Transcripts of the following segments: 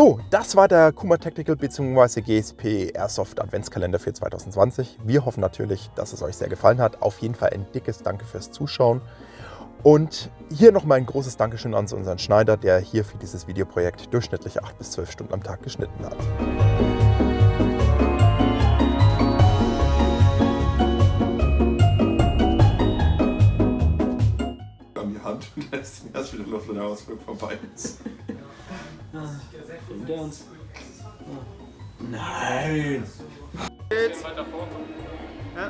So, das war der Kuma Tactical bzw. GSP Airsoft Adventskalender für 2020. Wir hoffen natürlich, dass es euch sehr gefallen hat. Auf jeden Fall ein dickes Danke fürs Zuschauen. Und hier nochmal ein großes Dankeschön an unseren Schneider, der hier für dieses Videoprojekt durchschnittlich 8 bis 12 Stunden am Tag geschnitten hat. An die Hand und lässt ihn erst wieder Luft, wenn der Ausflug vorbei ist. Hinter uns. Nein! Jetzt! Ja.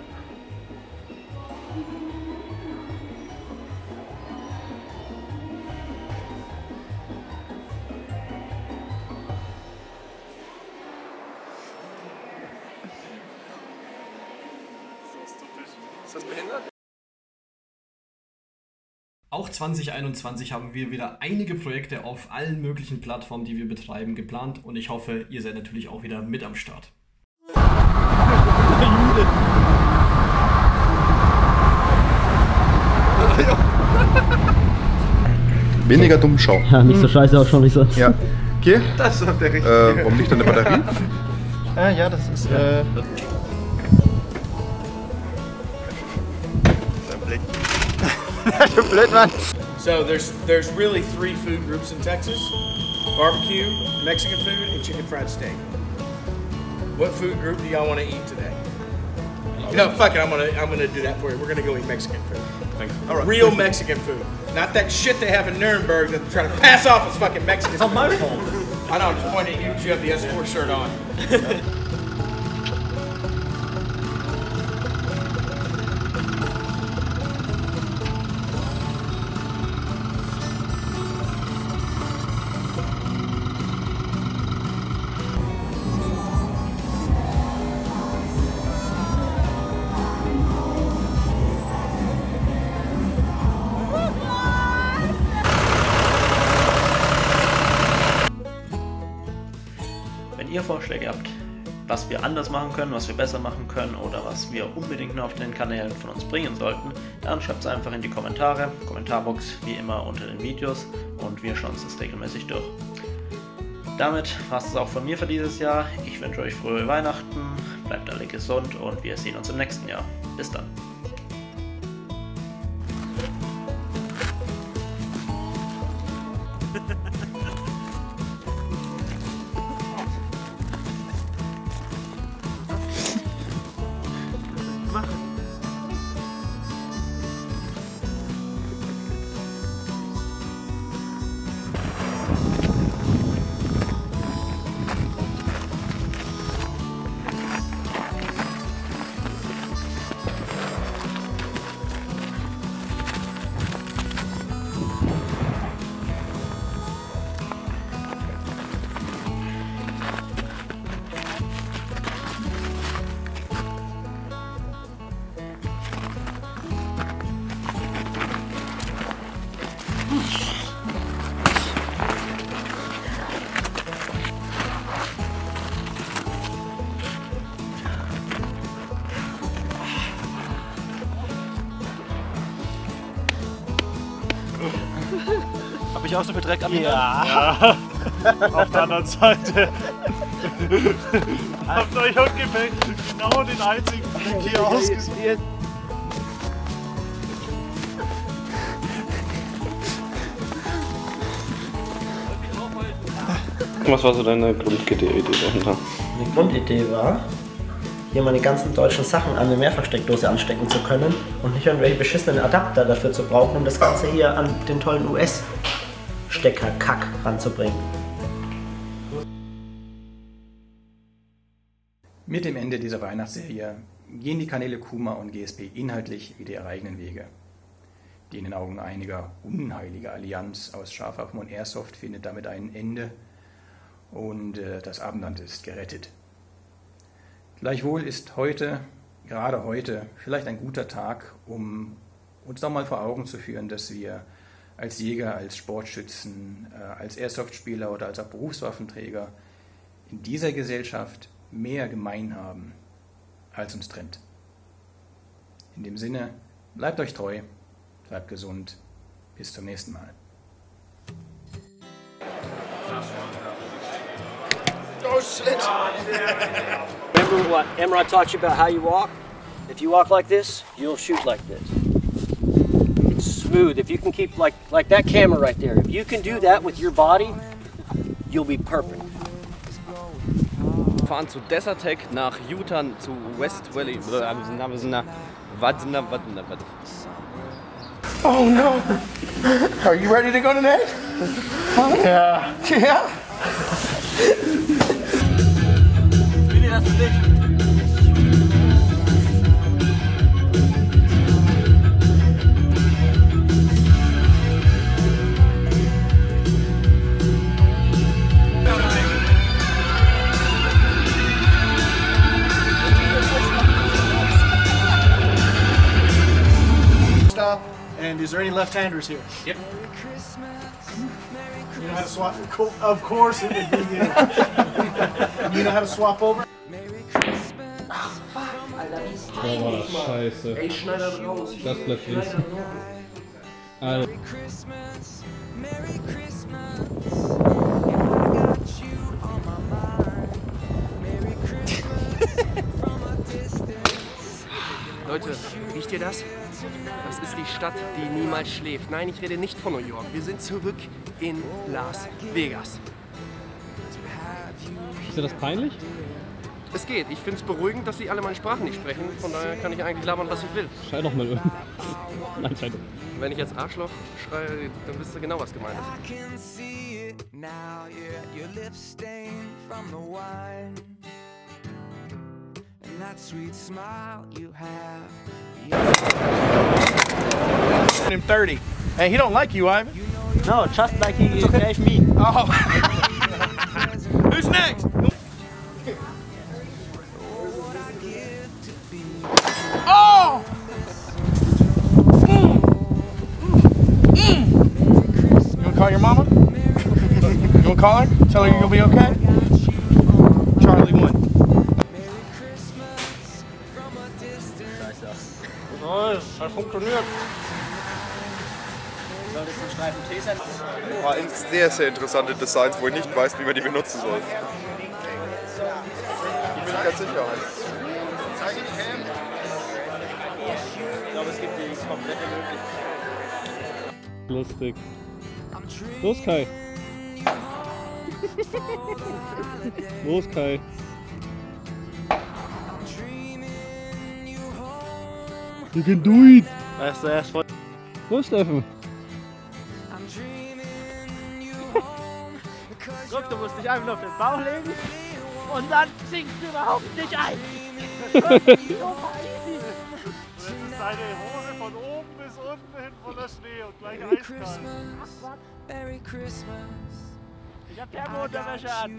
Ist das behindert? Auch 2021 haben wir wieder einige Projekte auf allen möglichen Plattformen, die wir betreiben, geplant und ich hoffe, ihr seid natürlich auch wieder mit am Start. Weniger dumm schauen. Ja, nicht so scheiße auch schon, nicht so. Ja. Okay. Das ist doch der richtige. Warum liegt dann eine Batterie? Ja, das ist. So there's really three food groups in Texas: barbecue, Mexican food, and chicken fried steak. What food group do y'all want to eat today? No, fuck it. I'm gonna do that for you. We're gonna go eat Mexican food. Thanks. All right. Real Mexican food, not that shit they have in Nuremberg that they're trying to pass off as fucking Mexican. It's on my phone. I know. I'm just pointing at you because you have the S4 shirt on. Ihr Vorschläge habt, was wir anders machen können, was wir besser machen können oder was wir unbedingt noch auf den Kanälen von uns bringen sollten, dann schreibt es einfach in die Kommentare, Kommentarbox wie immer unter den Videos und wir schauen uns das regelmäßig durch. Damit war es auch von mir für dieses Jahr. Ich wünsche euch frohe Weihnachten, bleibt alle gesund und wir sehen uns im nächsten Jahr. Bis dann. Hab ich auch so viel Dreck am Ende? Ja. Auf der anderen Seite. Habt euch ungemerkt genau den einzigen Dreck hier ausgesucht. Was war so deine Grundidee dahinter? Meine Grundidee war, hier meine ganzen deutschen Sachen an eine Mehrfachsteckdose anstecken zu können und nicht irgendwelche beschissenen Adapter dafür zu brauchen, um das Ganze hier an den tollen US-Stecker-Kack ranzubringen. Mit dem Ende dieser Weihnachtsserie gehen die Kanäle Kuma und GSP inhaltlich wieder ihre eigenen Wege. Die in den Augen einiger unheilige Allianz aus Scharfwaffen und Airsoft findet damit ein Ende. Und das Abendland ist gerettet. Gleichwohl ist heute, gerade heute, vielleicht ein guter Tag, um uns nochmal vor Augen zu führen, dass wir als Jäger, als Sportschützen, als Airsoft-Spieler oder als auch Berufswaffenträger in dieser Gesellschaft mehr gemein haben, als uns trennt. In dem Sinne, bleibt euch treu, bleibt gesund, bis zum nächsten Mal. Oh shit! Remember what Emrod taught you about how you walk? If you walk like this, you'll shoot like this. It's smooth. If you can keep like that camera right there, if you can do that with your body, you'll be perfect. Wir fahren zu Desertec nach Utah, zu West Valley. Oh no! Are you ready to go tonight? Huh? Yeah. Yeah. Stop. And is there any left-handers here? Yep. You know how to swap? Of course it would be you. You know how to swap over? Ach, fuck. Boah, scheiße. Ey, schneid das raus. Das bleibt links. Merry Christmas, Merry Christmas. Leute, riecht ihr das? Das ist die Stadt, die niemals schläft. Nein, ich rede nicht von New York. Wir sind zurück in Las Vegas. Ist dir das peinlich? Es geht. Ich finde es beruhigend, dass sie alle meine Sprachen nicht sprechen. Von daher kann ich eigentlich labern, was ich will. Schrei doch mal irgendwas. Nein, schrei doch. Wenn ich jetzt Arschloch schreie, dann wisst ihr genau, was gemeint ist. That sweet smile you have. Yeah. Him 30. Hey, he don't like you, Ivan. No, just like he gave me. Oh. Who's next? Oh. Mm. Mm. Mm. You wanna call your mama? You wanna call her? Tell her you'll be okay. Charlie won. Das funktioniert. Soll das ein Streifen Tee sein? Ein paar sehr, sehr interessante Designs, wo ich nicht weiß, wie man die benutzen soll. Ich bin nicht ganz sicher. Ich glaube, es gibt die komplette Möglichkeit. Lustig. Los, Kai. Los, Kai. You can do it! That's the ass. Go, Steffen! Guck, du musst dich einfach auf den Bauch legen und dann sinkst du überhaupt nicht ein! Das ist so easy! Deine Hose von oben bis unten hin voller Schnee und gleich Eiskalt. Merry Christmas! Ich hab keine Unterwäsche an!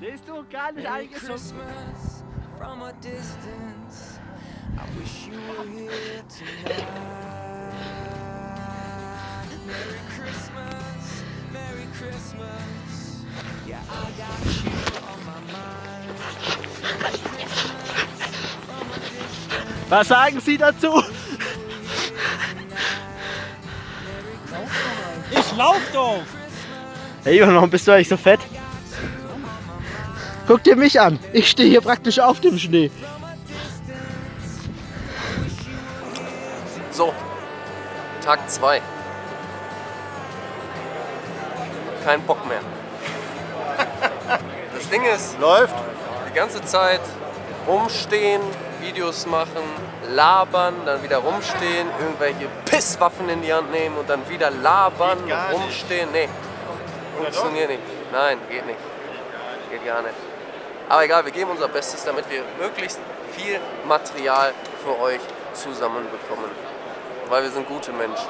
Siehst du? Gar nicht eingesunken! I wish you were here tonight. Merry Christmas, Merry Christmas. Yeah, I got you on my mind. Merry Christmas from a distance. Was sagen Sie dazu? Ich lauf doch! Hey Jonas, bist du eigentlich so fett? Guck dir mich an, ich stehe hier praktisch auf dem Schnee. So, Tag 2. Kein Bock mehr. Das Ding ist, läuft die ganze Zeit rumstehen, Videos machen, labern, dann wieder rumstehen, irgendwelche Pisswaffen in die Hand nehmen und dann wieder labern, rumstehen. Nee, funktioniert nicht. Nein, geht nicht. Geht gar nicht. Aber egal, wir geben unser Bestes, damit wir möglichst viel Material für euch zusammenbekommen. Weil wir sind gute Menschen.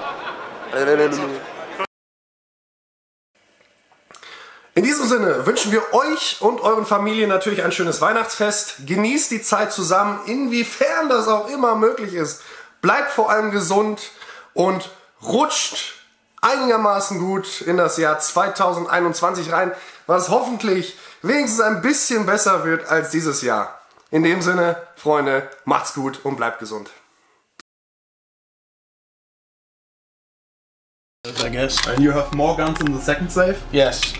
In diesem Sinne wünschen wir euch und euren Familien natürlich ein schönes Weihnachtsfest. Genießt die Zeit zusammen, inwiefern das auch immer möglich ist. Bleibt vor allem gesund und rutscht einigermaßen gut in das Jahr 2021 rein, was hoffentlich wenigstens ein bisschen besser wird als dieses Jahr. In dem Sinne, Freunde, macht's gut und bleibt gesund. I guess. And you have more guns in the second safe? Yes.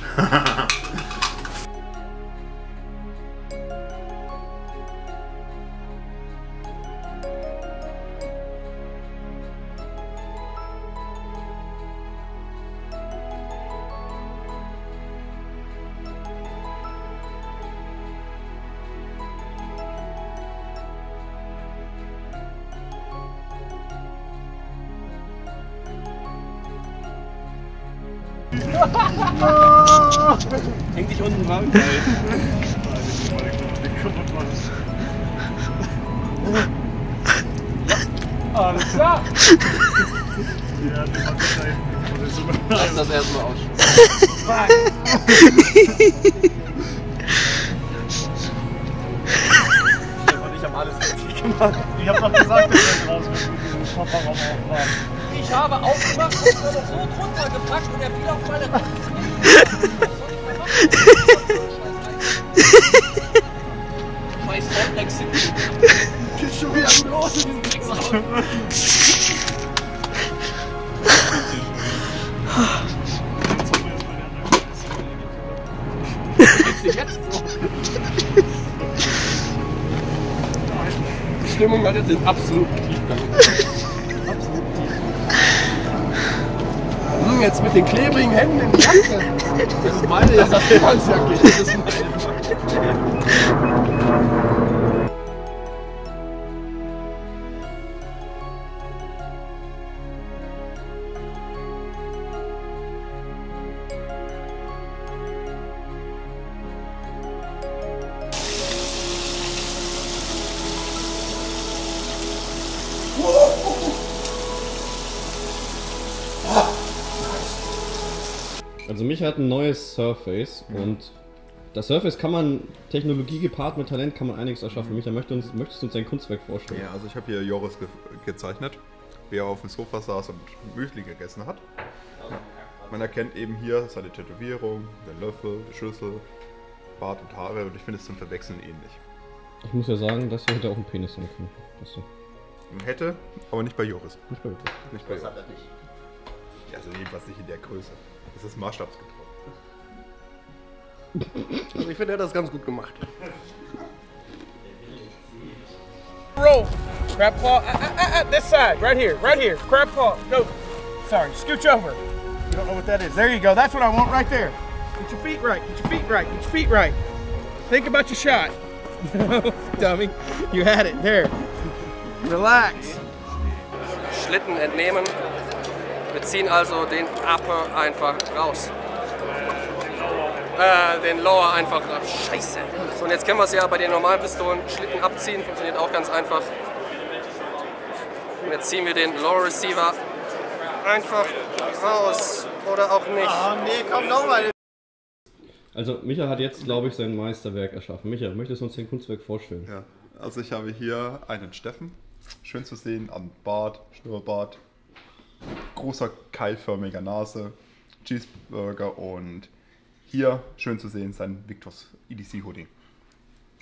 Häng dich unten dran. Alles klar! Ja, das hat Zeit. Lass das erstmal aus. Ich hab alles richtig gemacht. Ich hab doch gesagt, dass ich rausgekommen bin, diesen Kofferraum aufmachen. Ich habe aufgemacht und wurde so drunter gepackt und er fiel auf meine Rücken. Scheiß Soundlex sind geht schon wieder los in diesem Drecksraum. Die Stimmung hat jetzt den absoluten Tiefgang. Absolut tief. Jetzt mit den klebrigen Händen in die Jacke. Das ist meine Jacke. Das ist meine Jacke. Also mich hat ein neues Surface und das Surface kann man, Technologie gepaart mit Talent kann man einiges erschaffen. Michael, möchtest du uns dein Kunstwerk vorstellen? Ja, also ich habe hier Joris gezeichnet, wie er auf dem Sofa saß und Müsli gegessen hat. Ja. Man erkennt eben hier seine Tätowierung, den Löffel, die Schüssel, Bart und Haare und ich finde es zum Verwechseln ähnlich. Ich muss ja sagen, das hier hätte auch einen Penis sein können. Hätte, aber nicht bei Joris. Nicht bei Joris. Nicht bei Joris. Das hat er nicht. Also jedenfalls nicht in der Größe. Das ist maßstabsgetreu. Also ich finde, er hat das ganz gut gemacht. Roll! Crab paw! This side! Right here! Crab paw! Go! Sorry, scooch over! You don't know what that is. There you go, that's what I want right there. Get your feet right, get your feet right, get your feet right. Think about your shot. Dummy, you had it. There. Relax. Schlitten entnehmen. Wir ziehen also den Upper einfach raus. Den Lower einfach raus. Scheiße. So, und jetzt kennen wir es ja bei den normalen Pistolen. Schlitten abziehen, funktioniert auch ganz einfach. Und jetzt ziehen wir den Lower Receiver einfach raus. Oder auch nicht. Oh nee, komm nochmal. Also Michael hat jetzt, glaube ich, sein Meisterwerk erschaffen. Michael, möchtest du uns dein Kunstwerk vorstellen? Ja, also ich habe hier einen Steffen. Schön zu sehen am Bart, Schnurrbart. Großer, keilförmiger Nase, Cheeseburger und hier, schön zu sehen, sein Victus EDC Hoodie.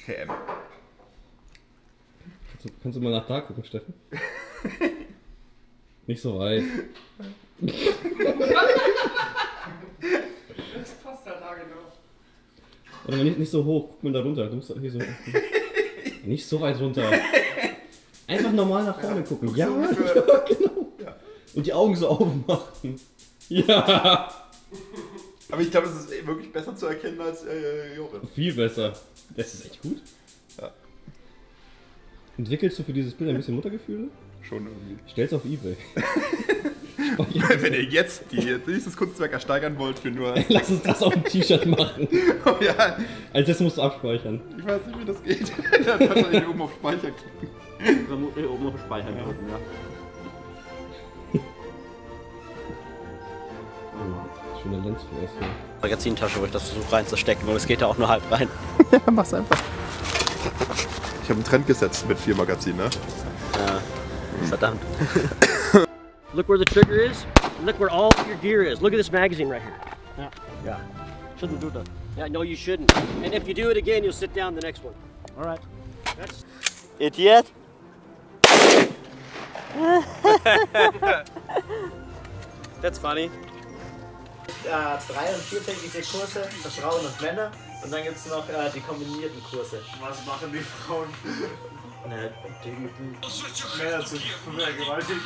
TM. Kannst du mal nach da gucken, Steffen? Nicht so weit. Das passt da genau. Oder nicht so hoch, guck mal da runter. Du musst hier so nicht so weit runter. Einfach normal nach vorne gucken. Ja, genau. Und die Augen so aufmachen. Ja. Aber ich glaube, das ist wirklich besser zu erkennen als Joris. Viel besser. Das ist echt gut. Ja. Entwickelst du für dieses Bild ein bisschen Muttergefühle? Schon irgendwie. Stell's auf eBay. Wenn ihr jetzt dieses Kunstwerk ersteigern wollt für nur... Lass uns das auf ein T-Shirt machen. Oh ja. Also das musst du abspeichern. Ich weiß nicht, wie das geht. Dann kannst du hier oben auf Speichern klicken. Vermutlich oben auf Speichern klicken, ja. Schöne Lens für das. Magazintasche, wo ich das versuche reinzustecken, und es geht ja auch nur halb rein. Ja, mach's einfach. Ich habe einen Trend gesetzt mit 4 Magazinen, ne? Ja, verdammt. Look where the trigger is, look where all your gear is. Look at this magazine right here. Yeah. Yeah. Shouldn't do that. Yeah, no, you shouldn't. And if you do it again, you'll sit down the next one. All right. That's it yet? That's funny. 3- und 4-tägige Kurse für Frauen und Männer und dann gibt es noch die kombinierten Kurse. Was machen die Frauen? Ne, die Männer zu vergewaltigen.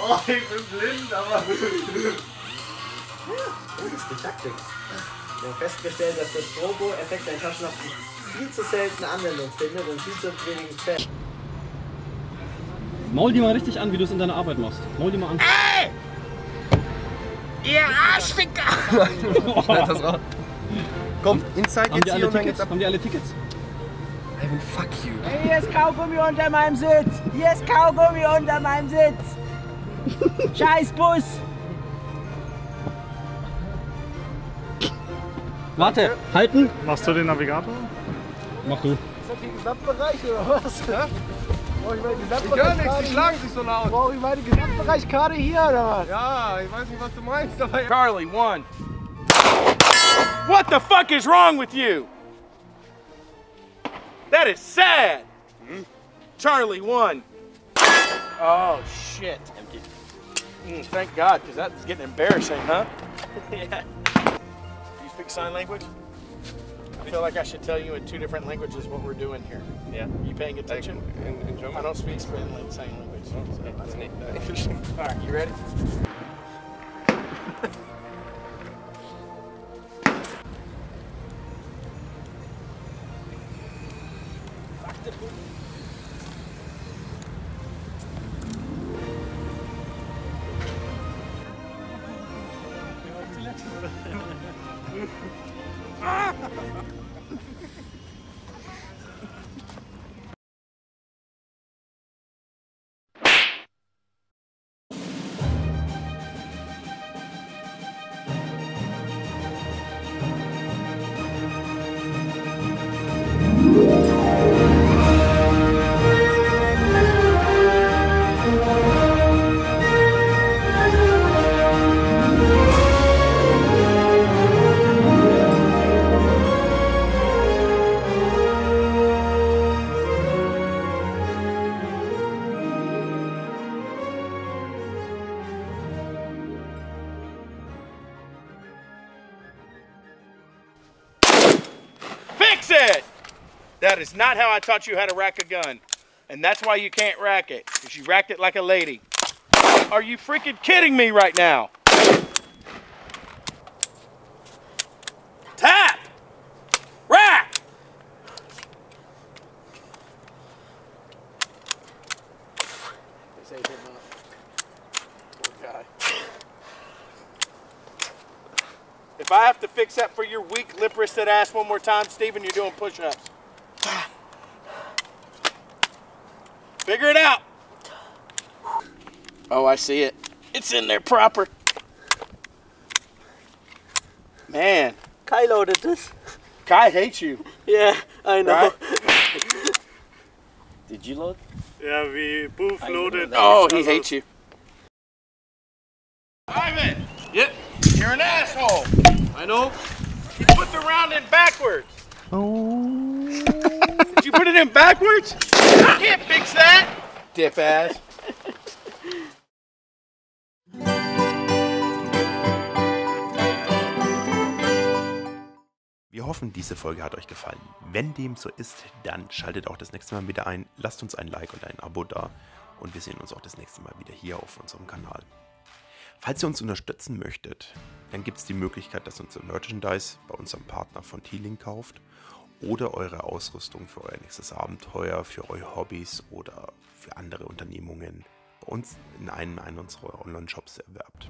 Oh, ich bin blind, aber... Das ist die Taktik. Wir haben festgestellt, dass der Strobo-Effekt ein Taschenlampe viel zu selten Anwendung findet und viel zu wenigen Fällen. Maul die mal richtig an, wie du es in deiner Arbeit machst. Maul die mal an. Ey! Ihr Arschficker! Schneid das raus. Komm, Inside jetzt hier und dann geht's ab. Haben die alle Tickets? I mean, fuck you. Hey, hier ist Kaugummi unter meinem Sitz! Hier ist Kaugummi unter meinem Sitz! Scheiß Bus! Warte, halten! Machst du den Navigator? Mach du. Ist das hier ein Gesamtbereich oder was? Ja? Brauche ich meine Gesamtbereichskarte? Ich höre nichts, die schlagen sich so laut. Brauche ich meine Gesamtbereichskarte hier oder was? Ja, ich weiß nicht, was du meinst, aber... Charlie, one. What the fuck is wrong with you? That is sad. Hm? Charlie, one. Oh, shit. Thank God, because that's getting embarrassing, huh? Yeah. Do you speak sign language? I feel like I should tell you in two different languages what we're doing here. Yeah. You paying attention? In German? I don't speak Spanish like sign language. So yeah, that's neat. Interesting. All right, you ready? That is not how I taught you how to rack a gun. And that's why you can't rack it, because you racked it like a lady. Are you freaking kidding me right now? Tap! Rack! This ain't him up. Poor guy. If I have to fix that for your weak, lip-wristed ass one more time, Steven, you're doing push-ups. Figure it out. Oh, I see it. It's in there proper. Man. Kai loaded this. Kai hates you. Yeah, I know. Right? Did you load? Yeah, we both loaded. Oh, he hates you. Ivan. Yep. You're an asshole. I know. You put the round in backwards. Oh. Did you put it in backwards? I can't fix that! Dip ass. Wir hoffen, diese Folge hat euch gefallen. Wenn dem so ist, dann schaltet auch das nächste Mal wieder ein. Lasst uns ein Like und ein Abo da. Und wir sehen uns auch das nächste Mal wieder hier auf unserem Kanal. Falls ihr uns unterstützen möchtet, dann gibt es die Möglichkeit, dass ihr unser Merchandise bei unserem Partner von Tilling kauft. Oder eure Ausrüstung für euer nächstes Abenteuer, für eure Hobbys oder für andere Unternehmungen bei uns in einem unserer Online-Shops erwerbt.